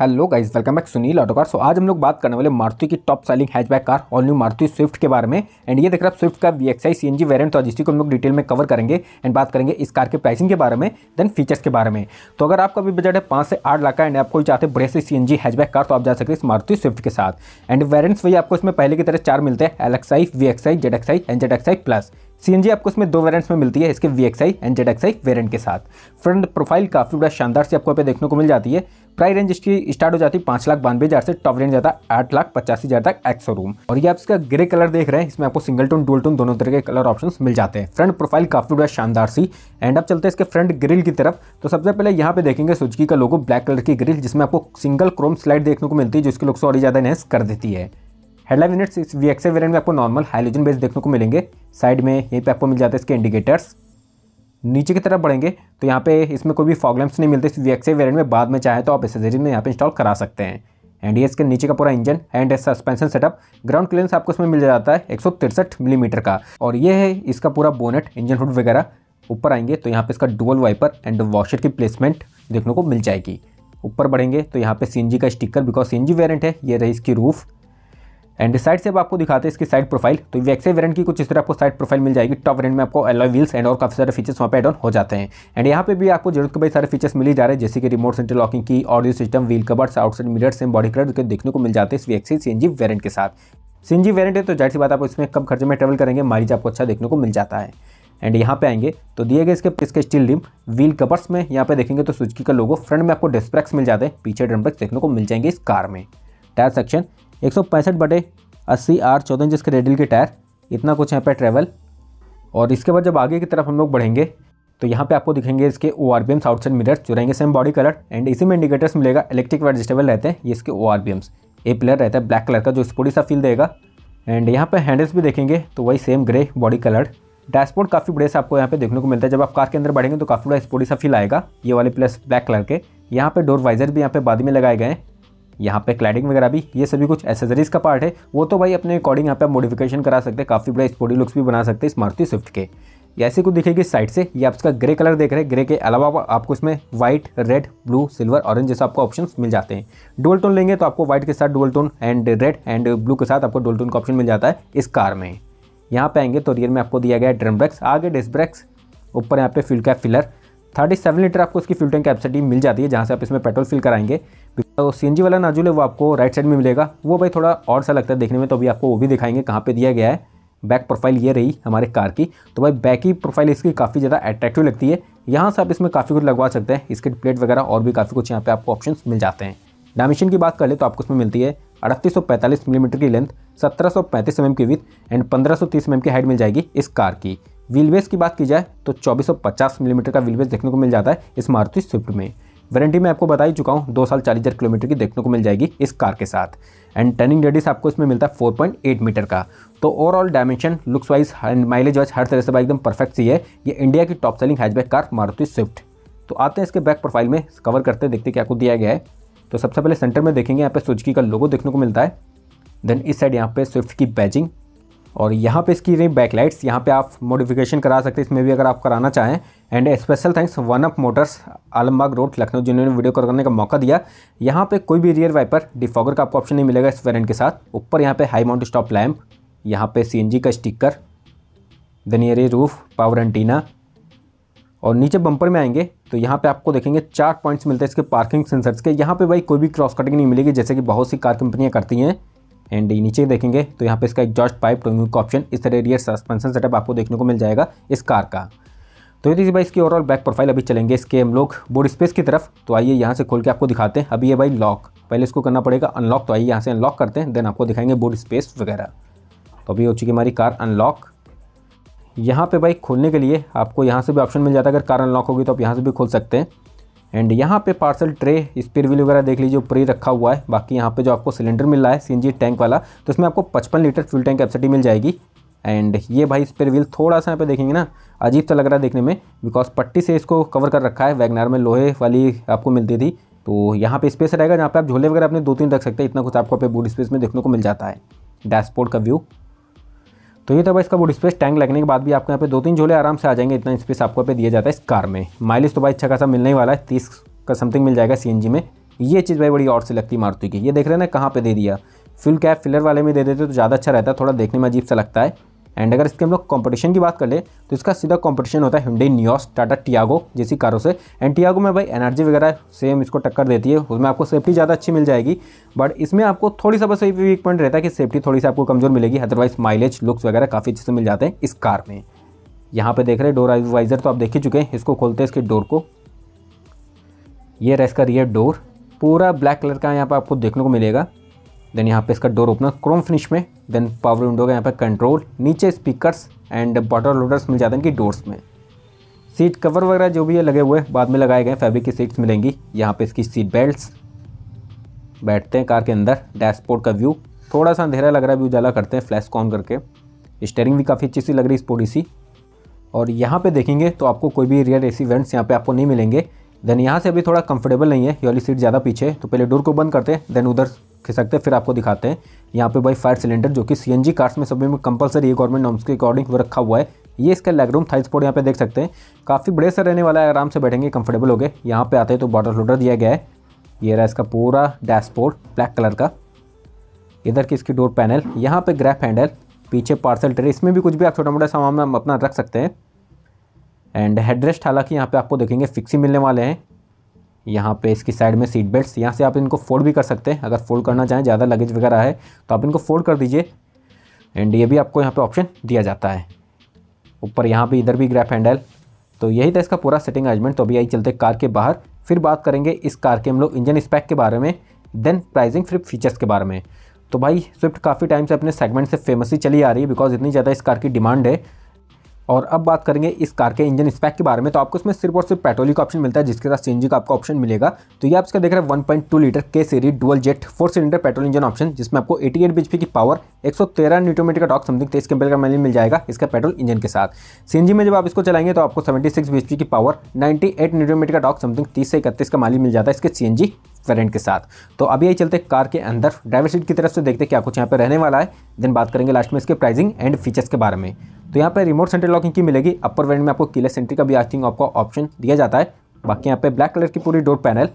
Hello guys, welcome back Sunil Autocar. So आज हम लोग बात करने वाले मारुति की top selling hatchback car all new Maruti Swift के बारे में। एंड ये देख रहे हैं आप स्विफ्ट का वीएक्सआई सीएनजी वेरिएंट, तो जिसको हम लोग डिटेल में कवर करेंगे एंड बात करेंगे इस कार के प्राइसिंग के बारे में, देन फीचर्स के बारे में। तो अगर आपका भी बजट है 5 से 8 लाख का एंड आपको चाहते बढ़िया से सीएनजी हैचबैक कार, तो आप जा सकते हैं इस मारुति स्विफ्ट के साथ। एंड वेरिएंट्स वही आपको इसमें पहले की तरह 4 मिलते हैं, LXi, VXi, ZXi and ZXi plus. CNG आपको इसमें 2 वेरिएंट्स में मिलती है इसके वीएक्सआई एंड ZXi वेरिएंट के साथ। फ्रंट प्रोफाइल काफ़ी बड़ा शानदार से आपको यहाँ पे देखने को मिल जाती है। प्राइस रेंज इसकी स्टार्ट हो जाती है 5,92,000 से, टॉप रेंज जाता है 8,85,000 तक एक्स शोरूम। और ये आप इसका ग्रे कलर देख रहे हैं, इसमें आपको सिंगल टोन डुअल टोन दोनों तरह के कलर ऑप्शंस मिल जाते हैं। फ्रंट प्रोफाइल काफ़ी बड़ा शानदार सी। एंड आप चलते हैं इसके फ्रंट ग्रिल की तरफ, तो सबसे पहले यहाँ पे देखेंगे सुजुकी का लोगो, ब्लैक कलर की ग्रिल जिसमें आपको सिंगल क्रोम स्लाइड देखने को मिलती है, जिसके लुक्स और ज़्यादा एनहेंस कर देती है। हेडलाइट यूनिट्स इस वीएक्सआई वेरिएंट में आपको नॉर्मल हाइलोजन बेस देखने को मिलेंगे। साइड में यहीं पे आपको मिल जाता है इसके इंडिकेटर्स। नीचे की तरफ बढ़ेंगे तो यहाँ पे इसमें कोई भी फॉग लैंप्स नहीं मिलते इस वीएक्सआई वेरिएंट में। बाद में चाहे तो आप एक्सेसरीज में यहाँ पे इंस्टॉल करा सकते हैं। एंड ये इसके नीचे का पूरा engine and suspension setup. Ground clearance आपको इसमें मिल जाता है 163 मिलीमीटर का। और ये है इसका पूरा बोनेट, इंजन हुड वगैरह। ऊपर आएंगे तो यहाँ पे इसका डुअल वाइपर एंड वॉशर की प्लेसमेंट देखने को मिल जाएगी। ऊपर बढ़ेंगे तो यहाँ पे सीएनजी का स्टिकर, बिकॉज सीएनजी वेरिएंट है। ये रही इसकी रूफ। एंड साइड से अब आपको दिखाते हैं इसकी साइड प्रोफाइल। तो वीएक्सआई वेरिएंट की कुछ इस तरह आपको साइड प्रोफाइल मिल जाएगी। टॉप वेरिएंट में आपको एलॉय व्हील्स एंड और काफ़ी सारे फीचर्स वहाँ पे एड ऑन हो जाते हैं। एंड यहाँ पे भी आपको जरूरत के भाई सारे फीचर्स मिल ही जा रहे हैं, जैसे कि रिमोट सेंटर लॉकिंग की, audio system, wheel covers, outside mirrors and body guard देखने को मिल जाते हैं इस वीएक्सआई सीएनजी वेरिएंट के साथ। सीएनजी वेरिएंट है तो जाहिर सी बात आप इसमें कम खर्चे में ट्रेवल करेंगे, माइलेज आपको अच्छा देखने को मिल जाता है। एंड यहाँ पे आएंगे तो दिए गए इसके स्टील रिम, व्हील कवर्स में यहाँ पे देखेंगे तो सुजुकी का लोगो। फ्रंट में आपको डिस्क ब्रेक्स मिल जाते हैं, पीछे ड्रम ब्रेक्स देखने को मिल जाएंगे इस कार में। टायर सेक्शन 165/80R14 जिसके रेडियल के टायर, इतना कुछ यहाँ पे ट्रैवल। और इसके बाद जब आगे की तरफ हम लोग बढ़ेंगे तो यहाँ पे आपको दिखेंगे इसके ORBMs, आउटसाइड मिरर्स जो रहेंगे सेम बॉडी कलर। एंड इसी में इंडिकेटर्स मिलेगा, इलेक्ट्रिक व एडजस्टेबल रहते हैं। ये इसके ORBMs ए पिलर रहता है ब्लैक कलर का, जो स्पोर्टी सा फील देगा। एंड यहाँ पर हैंडल्स भी देखेंगे तो वही same grey body colour. Dashboard काफ़ी बड़े से आपको यहाँ पे देखने को मिलता है। जब आप कार के अंदर बढ़ेंगे तो काफ़ी बड़ा स्पोर्टी सा फील आएगा, ये वाले प्लस ब्लैक कलर के। यहाँ पे डोर वाइजर भी यहाँ पे बाद में लगाए गए हैं। यहाँ पे क्लैडिंग वगैरह भी, ये सभी कुछ एसेसरीज का पार्ट है। वो तो भाई अपने अकॉर्डिंग यहाँ पे मॉडिफिकेशन करा सकते हैं, काफ़ी बड़ा स्पोर्टी लुक्स भी बना सकते हैं इस मारुति स्विफ्ट के। ऐसे कुछ दिखेगी साइड से। ये आप इसका ग्रे कलर देख रहे हैं, ग्रे के अलावा आपको इसमें white, red, blue, silver, orange जैसे आपको ऑप्शंस मिल जाते हैं। डुअल टोन लेंगे तो आपको व्हाइट के साथ dual tone and red and blue के साथ आपको डुअल टोन का ऑप्शन मिल जाता है इस कार में। यहाँ पे आएंगे तो रियर में आपको दिया गया ड्रम ब्रेक्स, आगे डिस्क ब्रेक्स, ऊपर यहाँ पे फ्यूल कैप फिलर। 37 लीटर आपको इसकी फ्यूल टैंक कैपेसिटी मिल जाती है, जहाँ से आप इसमें पेट्रोल फिल कराएंगे। तो सीएनजी वाला नॉजल है वो आपको राइट साइड में मिलेगा, वो भाई थोड़ा और सा लगता है देखने में, तो अभी आपको वो भी दिखाएंगे कहाँ पे दिया गया है। बैक प्रोफाइल ये रही हमारे कार की, तो भाई बैक की प्रोफाइल इसकी काफ़ी ज़्यादा अट्रैक्टिव लगती है। यहाँ से आप इसमें काफ़ी कुछ लगवा सकते हैं, इसके प्लेट वगैरह और भी काफ़ी कुछ यहाँ पे आपको ऑप्शन मिल जाते हैं। डायमेंशन की बात कर ले तो आपको इसमें मिलती है 3845 मिलीमीटर की लेंथ, 1735 mm की विड्थ एंड 1530 mm की हाइट मिल जाएगी इस कार की। व्हील बेस की बात की जाए तो 2450 मिलीमीटर का व्हील बेस देखने को मिल जाता है इस मारुति स्विफ्ट में। वारंटी मैं आपको बता ही चुका हूँ, 2 साल 40,000 किलोमीटर की देखने को मिल जाएगी इस कार के साथ। एंड टर्निंग रेडियस आपको इसमें मिलता है 4.8 मीटर का। तो overall dimension, looks wise and mileage wise हर तरह से भाई एकदम परफेक्ट सी है ये इंडिया की top selling hatchback car Maruti Swift. तो आते हैं इसके बैक प्रोफाइल में, कवर करते हैं, देखते क्या कुछ दिया गया है। तो सबसे पहले सेंटर में देखेंगे यहाँ पे सुजुकी का लोगो देखने को मिलता है, देन इस साइड यहाँ पे स्विफ्ट की बैजिंग। और यहाँ पे इसकी रही बैकलाइट्स, यहाँ पे आप मॉडिफिकेशन करा सकते हैं इसमें भी अगर आप कराना चाहें। And special thanks one up Motors, Alambagh road, Lucknow, जिन्होंने वीडियो कॉल करने का मौका दिया। यहाँ पे कोई भी रियर वाइपर, डिफॉगर का आपको ऑप्शन नहीं मिलेगा इस वेरिएंट के साथ। ऊपर यहाँ पे हाई माउंट स्टॉप लैम्प, यहाँ पे सीएनजी का स्टिकर, दनियरी रूफ, पावर एंटीना। और नीचे बम्पर में आएंगे तो यहाँ पे आपको देखेंगे 4 पॉइंट्स मिलते हैं इसके पार्किंग सेंसर्स के। यहाँ पे भाई कोई भी क्रॉस कटिंग नहीं मिलेगी, जैसे कि बहुत सी कार कंपनियाँ करती हैं। एंड नीचे देखेंगे तो यहाँ पे इसका एग्जॉस्ट पाइप टोइंग का ऑप्शन, इस तरह रियर सस्पेंशन सेटअप आपको देखने को मिल जाएगा इस कार का। तो ये थी भाई इसकी ओवरऑल बैक प्रोफाइल। अभी चलेंगे इसके हम लोग बूट स्पेस की तरफ, तो आइए यहाँ से खोल के आपको दिखाते हैं। अभी ये भाई लॉक, पहले इसको करना पड़ेगा अनलॉक, तो आइए यहाँ से अनलॉक करते हैं, देन आपको दिखाएंगे बूट स्पेस वगैरह। तो अभी हो चुकी हमारी कार अनलॉक। यहाँ पर भाई खोलने के लिए आपको यहाँ से भी ऑप्शन मिल जाता है, अगर कार अनलॉक होगी तो आप यहाँ से भी खोल सकते हैं। एंड यहाँ पे पार्सल ट्रे, स्पीयर व्हील वगैरह देख लीजिए ऊपर ही रखा हुआ है। बाकी यहाँ पे जो आपको सिलेंडर मिल रहा है सीएनजी टैंक वाला, तो इसमें आपको 55 लीटर फ्यूल टैंक कैपेसिटी मिल जाएगी। एंड ये भाई स्पीयर व्हील थोड़ा सा यहाँ पे देखेंगे ना अजीब सा लग रहा है देखने में, बिकॉज पट्टी से इसको कवर कर रखा है। वैगनार में लोहे वाली आपको मिलती थी, तो यहाँ पर स्पेस रहेगा जहाँ पर आप झोले वगैरह अपने 2-3 रख सकते हैं, इतना कुछ आपको बूट स्पेस में देखने को मिल जाता है। डैशबोर्ड का व्यू तो ये था भाई इसका बूट स्पेस। टैंक लगने के बाद भी आपको यहाँ पे 2-3 झोले आराम से आ जाएंगे, इतना स्पेस आपको यहाँ पे दिया जाता है इस कार में। माइलेज तो भाई अच्छा खासा मिलने ही वाला है, 30 का समथिंग मिल जाएगा सीएनजी में। ये चीज़ भाई बड़ी और सी लगती मारुति की। ये देख रहे हैं ना कहाँ पे दे दिया, फ्यूल कैप फिलर वाले में दे देते तो ज़्यादा अच्छा रहता, थोड़ा देखने में अजीब सा लगता है। एंड अगर इसके हम लोग कंपटीशन की बात कर ले तो इसका सीधा कंपटीशन होता है Hyundai Nios, टाटा टियागो जैसी कारों से। एंड टियागो में भाई एनर्जी वगैरह सेम इसको टक्कर देती है, उसमें आपको सेफ्टी ज़्यादा अच्छी मिल जाएगी, बट इसमें आपको थोड़ी सा बस वीक पॉइंट रहता है कि सेफ्टी थोड़ी सी आपको कमज़ोर मिलेगी, अदरवाइज माइलेज लुक्स वगैरह काफ़ी अच्छे से मिल जाते हैं इस कार में। यहाँ पे देख रहे हैं डोर वाइजर तो आप देख ही चुके हैं, इसको खोलते हैं इसके डोर को, ये रहा इसका रियर डोर, पूरा ब्लैक कलर का यहाँ पर आपको देखने को मिलेगा। देन यहाँ पे इसका डोर ओपनर क्रोम फिनिश में, देन पावर विंडो का यहाँ पे कंट्रोल, नीचे स्पीकर्स एंड बॉटल होल्डर्स मिल जाते हैं इनकी डोर्स में। सीट कवर वगैरह जो भी है लगे हुए बाद में लगाए गए फैब्रिक की सीट्स मिलेंगी। यहाँ पे इसकी सीट बेल्ट्स, बैठते हैं कार के अंदर, डैशबोर्ड का व्यू थोड़ा सा अंधेरा लग रहा है, व्यू उजाला करते हैं फ्लैश ऑन करके। स्टेयरिंग भी काफ़ी अच्छी सी लग रही है, स्पोर्टी सी। और यहाँ पे देखेंगे तो आपको कोई भी रियर एसी वेंट्स यहाँ पे आपको नहीं मिलेंगे। देन यहाँ से अभी थोड़ा कंफर्टेबल नहीं है, ये वाली सीट ज़्यादा पीछे, तो पहले डोर को बंद करते हैं, देन उधर खिसकते हैं, फिर आपको दिखाते हैं। यहाँ पे भाई फायर सिलेंडर जो कि सीएनजी कार्स में सभी में कंपलसरी है, गवर्नमेंट नॉर्म्स के अकॉर्डिंग वो रखा हुआ है। ये इसका लेगरूम थाई स्पोर्ट यहाँ पे देख सकते हैं, काफ़ी बड़े से रहने वाला है, आराम से बैठेंगे कंफर्टेबल हो गए। यहाँ पे आते हैं तो बॉटल होल्डर दिया गया है, ये रहा इसका पूरा डैशबोर्ड ब्लैक कलर का। इधर की इसकी डोर पैनल, यहाँ पर ग्रैप हैंडल, पीछे पार्सल ट्रे, इसमें भी कुछ भी आप छोटा मोटा सामान अपना रख सकते हैं। एंड हेडरेस्ट हालांकि यहाँ पे आपको देखेंगे फिक्सी मिलने वाले हैं। यहाँ पे इसकी साइड में सीट बेल्ट्स, यहाँ से आप इनको फोल्ड भी कर सकते हैं, अगर फोल्ड करना चाहें, ज़्यादा लगेज वगैरह है तो आप इनको फोल्ड कर दीजिए। एंड ये भी आपको यहाँ पे ऑप्शन दिया जाता है ऊपर, यहाँ पे इधर भी ग्रैप हैंडल। तो यही था इसका पूरा सेटिंग अरेंजमेंट। तो अभी यही चलते कार के बाहर, फिर बात करेंगे इस कार के हम लोग इंजन स्पैक के बारे में, देन प्राइसिंग, फिर फीचर्स के बारे में। तो भाई स्विफ्ट काफ़ी टाइम से अपने सेगमेंट से फेमस ही चली आ रही है, बिकॉज इतनी ज़्यादा इस कार की डिमांड है। और अब बात करेंगे इस कार के इंजन स्पैक के बारे में। तो आपको इसमें सिर्फ और सिर्फ पेट्रोल का ऑप्शन मिलता है, जिसके साथ सीएनजी का आपको ऑप्शन मिलेगा। तो ये आप इसका देख रहे हैं 1.2 litre K series dual jet 4 cylinder petrol engine option, जिसमें आपको 88 बीएचपी की पावर, 113 न्यूटन मीटर का टॉर्क, समथिंग 23 kmph का माइलेज मिल जाएगा इसका पेट्रोल इंजन के साथ। सीएनजी में जब आप इसको चलाएंगे तो आपको 76 बीएचपी की पावर, 98 न्यूटन मीटर का टॉर्क, समथिंग 30 से 31 का माइलेज मिल जाता है इसके सीएनजी वेरिएंट के साथ। तो अभी यही चलते कार के अंदर ड्राइवर सीट की तरफ से, देखते क्या कुछ यहाँ पे रहने वाला है। देन बात करेंगे लास्ट में इसके प्राइसिंग एंड फीचर्स के बारे में। तो यहाँ पे रिमोट सेंटर लॉकिंग की मिलेगी, अपर वेरिएंट में आपको कीलेस एंट्री का भी आई थिंक आपको ऑप्शन दिया जाता है। बाकी यहाँ पे ब्लैक कलर की पूरी डोर पैनल,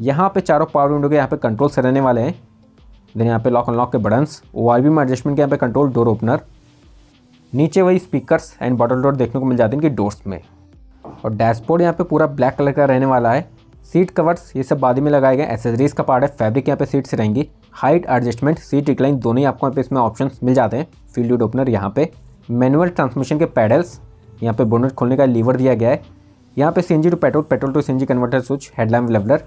यहाँ पे चारों पावर विंडो के यहाँ पे कंट्रोल्स रहने वाले हैं। देन यहाँ पे लॉक अनलॉक के बटन्स, ओआरवी में एडजस्टमेंट के यहाँ पे कंट्रोल, डोर ओपनर, नीचे वही स्पीकर्स एंड बॉटल डोर देखने को मिल जाते हैं इनकी डोर्स में। और डैशबोर्ड यहाँ पे पूरा ब्लैक कलर का रहने वाला है। सीट कवर्स ये सब बाद में लगाए गए एसेसरीज का पार्ट है, फैब्रिक यहाँ पे सीट्स रहेंगी, हाइट एडजस्टमेंट, सीट रिक्लाइन दोनों ही आपको यहाँ पे इसमें ऑप्शंस मिल जाते हैं। फील्ड ओपनर, यहाँ पे मैनुअल ट्रांसमिशन के पैडल्स, यहाँ पे बोनट खोलने का लीवर दिया गया है, यहाँ पे CNG to petrol, petrol to CNG converter switch, headlamp leveller.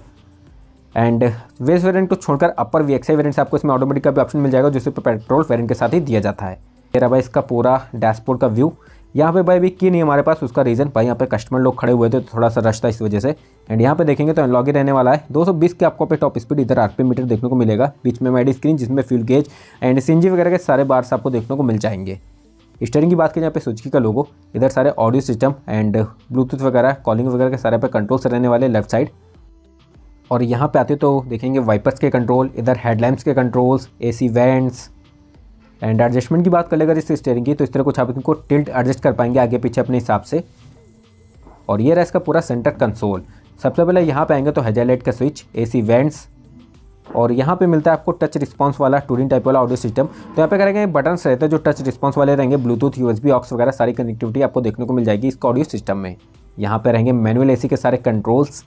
And वेस्ट वेरिएंट को छोड़कर अपर वीएक्सआई वेरिएंट से आपको इसमें ऑटोमेटिक का भी ऑप्शन मिल जाएगा, जिससे पेट्रोल वेरिएंट के साथ ही दिया जाता है। तेरा भाई इसका पूरा डैशबोर्ड का व्यू, यहाँ पे भाई अभी की नहीं हमारे पास, उसका रीज़न भाई यहाँ पे कस्टमर लोग खड़े हुए थे तो थोड़ा सा रश था इस वजह से। एंड यहाँ पे देखेंगे तो अनलॉग ही रहने वाला है, 220 के आपको पे टॉप स्पीड, इधर आरपीएम मीटर देखने को मिलेगा, बीच में मैडी स्क्रीन जिसमें फ्यूल गेज एंड सीएनजी वगैरह के सारे बार्स आपको देखने को मिल जाएंगे। स्टेयरिंग की बात करें, यहाँ पे सुजुकी का लोगो, इधर सारे ऑडियो सिस्टम एंड ब्लूटूथ वगैरह, कॉलिंग वगैरह के सारे पे कंट्रोल्स रहने वाले लेफ्ट साइड। और यहाँ पे आते तो देखेंगे वाइपर्स के कंट्रोल, इधर हेडलैम्प्स के controls, AC vents. And adjustment की बात कर लेकर इस स्टेयरिंग की, तो इस तरह कुछ आप इनको टिल्ट एडजस्ट कर पाएंगे आगे पीछे अपने हिसाब से। और ये रहा इसका पूरा सेंटर कंसोल। सबसे पहले यहाँ पे आएंगे तो हेडलाइट का स्विच, एसी वेंट्स, और यहाँ पे मिलता है आपको टच रिस्पॉन्स वाला टूरिंग टाइप वाला ऑडियो सिस्टम। तो यहाँ पे करेंगे बटन्स रहते हैं जो टच रिस्पॉन्स वाले रहेंगे, ब्लूटूथ, यूएसबी, ऑक्स वगैरह सारी कनेक्टिविटी आपको देखने को मिल जाएगी इसका ऑडियो सिस्टम में। यहाँ पे रहेंगे मैनुअल एसी के सारे कंट्रोल्स।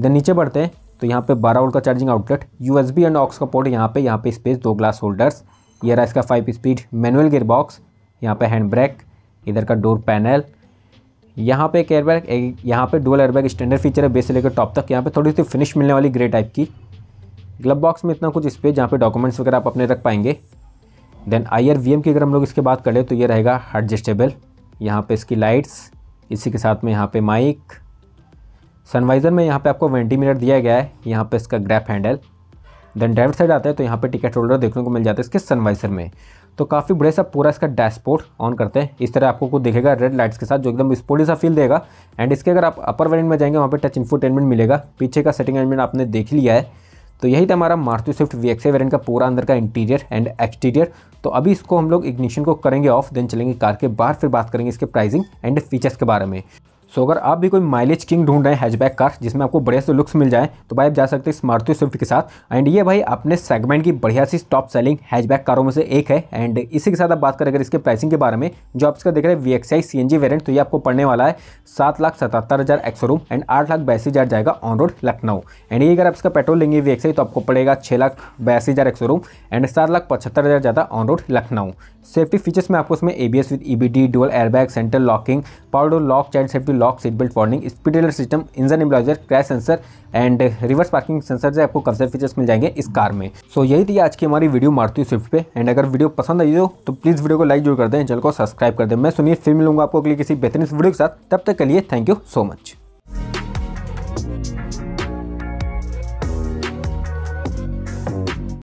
देन नीचे बढ़ते हैं तो यहाँ पे 12 वोल्ट का charging outlet, USB and aux का पोर्ट, यहाँ पे स्पेस, दो ग्लास होल्डर्स। ये रहा इसका 5 स्पीड मैनुअल गियर बॉक्स, यहाँ पे हैंड ब्रेक, इधर का डोर पैनल, यहाँ पे एक एयरबैग, यहाँ पे डुअल एयरबैग स्टैंडर्ड फीचर है बेस से लेकर टॉप तक। यहाँ पे थोड़ी सी फिनिश मिलने वाली ग्रे टाइप की। ग्लब बॉक्स में इतना कुछ स्पेस जहाँ पे डॉक्यूमेंट्स वगैरह आप अपने रख पाएंगे। देन IRVM की अगर हम लोग इसके बात कर ले तो ये रहेगा एडजस्टेबल, यहाँ पे इसकी लाइट्स, इसी के साथ में यहाँ पे माइक, सनवाइजर में यहाँ पे आपको वेंटिमिरर दिया गया है, यहाँ पे इसका grab handle. Then driver side आता है तो यहाँ पे टिकट होल्डर देखने को मिल जाता है इसके सनवाइजर में। तो काफ़ी बड़े सा पूरा इसका डैशबोर्ड ऑन करते हैं, इस तरह आपको कुछ दिखेगा रेड लाइट्स के साथ जो एकदम स्पोर्टी सा फील देगा। एंड इसके अगर आप अपर वेरिएंट में जाएंगे वहाँ पर टच इंफोटेनमेंट मिलेगा। पीछे का सेटिंग अरेंजमेंट आपने देख लिया है। तो यही था हमारा मारुति स्विफ्ट VXi वेरिएंट का पूरा अंदर का इंटीरियर एंड एक्सटीरियर। तो अभी इसको हम लोग इग्निशन को करेंगे ऑफ, देन चलेंगे कार के बाहर, फिर बात करेंगे इसके प्राइसिंग एंड फीचर्स के बारे में। सो अगर आप भी कोई माइलेज किंग ढूंढ रहे हैं हैचबैक कार जिसमें आपको बढ़िया से लुक्स मिल जाए तो भाई आप जा सकते हैं इस मारुति स्विफ्ट के साथ। एंड ये भाई अपने सेगमेंट की बढ़िया सी टॉप सेलिंग हैचबैक कारों में से एक है। एंड इसी के साथ आप बात करें अगर इसके प्राइसिंग के बारे में, जो आप इसका देख रहे हैं VXi CNG वेरिएंट, तो ये आपको पड़ने वाला है 7,77,000 एक्सोरूम एंड 8,82,000 जाएगा ऑन रोड लखनऊ। एंड ये अगर आप इसका पेट्रोल लेंगे VXi तो आपको पड़ेगा 6,82,000 एक्सोरूम एंड 7,75,000 जाता on road Lucknow. Safety features में आपको इसमें ABS with EBD, dual airbag, centre locking, power door lock, child safety lock, seat belt warning, speed alert system, engine immobiliser, crash sensor and reverse parking sensor से आपको काफ़ी सारे features मिल जाएंगे इस car में। सो यही थी आज की हमारी वीडियो मारुति स्विफ्ट पे। एंड अगर वीडियो पसंद आई हो तो प्लीज़ वीडियो को लाइक जरूर कर दें, चैनल को सब्सक्राइब कर दें। मैं सुनील, फिर मिलूंगा आपको अगली किसी बेहतरीन वीडियो के साथ। तब तक के लिए थैंक यू सो मच।